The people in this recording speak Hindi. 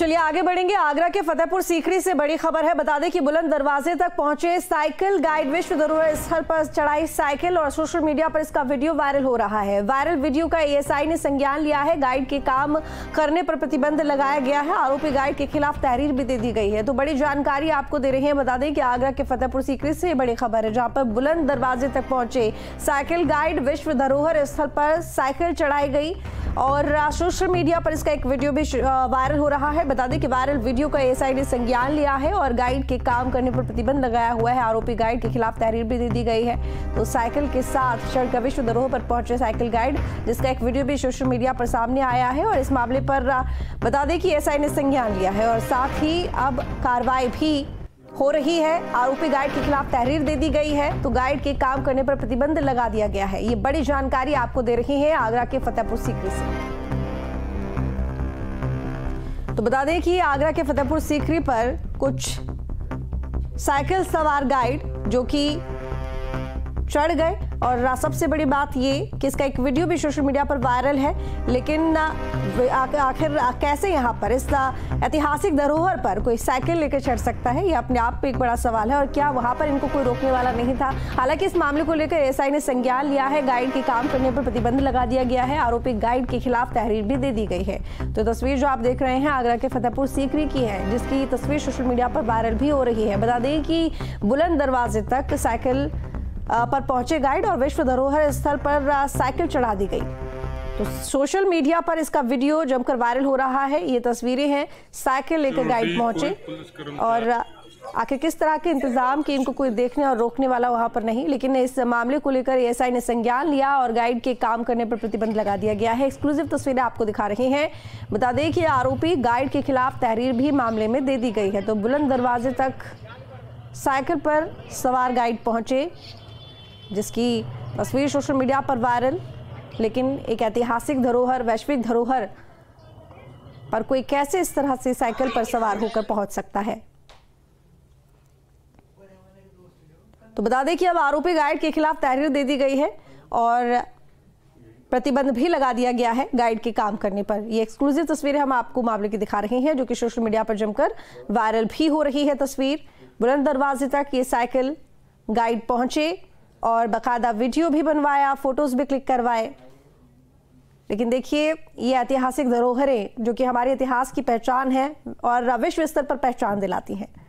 चलिए आगे बढ़ेंगे। आगरा के फतेहपुर सीकरी से बड़ी खबर है। बता दें कि बुलंद दरवाजे तक पहुंचे साइकिल गाइड विश्व धरोहर स्थल पर चढ़ाई साइकिल और सोशल मीडिया पर इसका वीडियो वायरल हो रहा है। वायरल वीडियो का ASI ने संज्ञान लिया है। गाइड के काम करने पर प्रतिबंध लगाया गया है। आरोपी गाइड के खिलाफ तहरीर भी दे दी गई है। तो बड़ी जानकारी आपको दे रहे हैं। बता दें कि आगरा के फतेहपुर सीकरी से बड़ी खबर है, जहाँ पर बुलंद दरवाजे तक पहुंचे साइकिल गाइड विश्व धरोहर स्थल पर साइकिल चढ़ाई गई और सोशल मीडिया पर इसका एक वीडियो भी वायरल हो रहा है। बता दें कि वायरल वीडियो का ASI ने संज्ञान लिया है और गाइड के काम करने पर प्रतिबंध लगाया हुआ है। आरोपी गाइड के खिलाफ तहरीर भी दे दी गई है। तो साइकिल के साथ चढ़कर विश्व धरोहर पर पहुंचे साइकिल गाइड, जिसका एक वीडियो भी सोशल मीडिया पर सामने आया है। और इस मामले पर बता दें कि ASI ने संज्ञान लिया है और साथ ही अब कार्रवाई भी हो रही है। आरोपी गाइड के खिलाफ तहरीर दे दी गई है। तो गाइड के काम करने पर प्रतिबंध लगा दिया गया है। ये बड़ी जानकारी आपको दे रही है आगरा के फतेहपुर सीकरी से। तो बता दें कि आगरा के फतेहपुर सीकरी पर कुछ साइकिल सवार गाइड जो कि चढ़ गए और सबसे बड़ी बात ये कि इसका एक वीडियो भी सोशल मीडिया पर वायरल है। लेकिन आखिर कैसे यहाँ पर इस ऐतिहासिक धरोहर पर कोई साइकिल लेकर चढ़ सकता है, ये अपने आप पे एक बड़ा सवाल है। और क्या वहाँ पर इनको कोई रोकने वाला नहीं था? हालांकि इस मामले को लेकर ASI ने संज्ञान लिया है। गाइड के काम करने पर प्रतिबंध लगा दिया गया है। आरोपी गाइड के खिलाफ तहरीर भी दे दी गई है। तो तस्वीर जो आप देख रहे हैं आगरा के फतेहपुर सीकरी की है, जिसकी तस्वीर सोशल मीडिया पर वायरल भी हो रही है। बता दें कि बुलंद दरवाजे तक साइकिल पर पहुंचे गाइड और विश्व धरोहर स्थल पर साइकिल चढ़ा दी गई। तो सोशल मीडिया पर इसका वीडियो जमकर वायरल हो रहा है। ये तस्वीरें हैं, साइकिल लेकर गाइड पहुंचे और आखिर किस तरह के इंतजाम की इनको कोई देखने और रोकने वाला वहां पर नहीं। लेकिन इस मामले को लेकर ASI ने संज्ञान लिया और गाइड के काम करने पर प्रतिबंध लगा दिया गया है। एक्सक्लूसिव तस्वीरें आपको दिखा रहे हैं। बता दें कि आरोपी गाइड के खिलाफ तहरीर भी मामले में दे दी गई है। तो बुलंद दरवाजे तक साइकिल पर सवार गाइड पहुंचे, जिसकी तस्वीर सोशल मीडिया पर वायरल। लेकिन एक ऐतिहासिक धरोहर, वैश्विक धरोहर पर कोई कैसे इस तरह से साइकिल पर सवार होकर पहुंच सकता है? तो बता दें कि अब आरोपी गाइड के खिलाफ तहरीर दे दी गई है और प्रतिबंध भी लगा दिया गया है गाइड के काम करने पर। ये एक्सक्लूसिव तस्वीरें हम आपको मामले की दिखा रहे हैं, जो कि सोशल मीडिया पर जमकर वायरल भी हो रही है। तस्वीर बुलंद दरवाजे तक ये साइकिल गाइड पहुंचे और बकायदा वीडियो भी बनवाया, फोटोज भी क्लिक करवाए। लेकिन देखिए, ये ऐतिहासिक धरोहरें जो कि हमारे इतिहास की पहचान है और विश्व स्तर पर पहचान दिलाती हैं।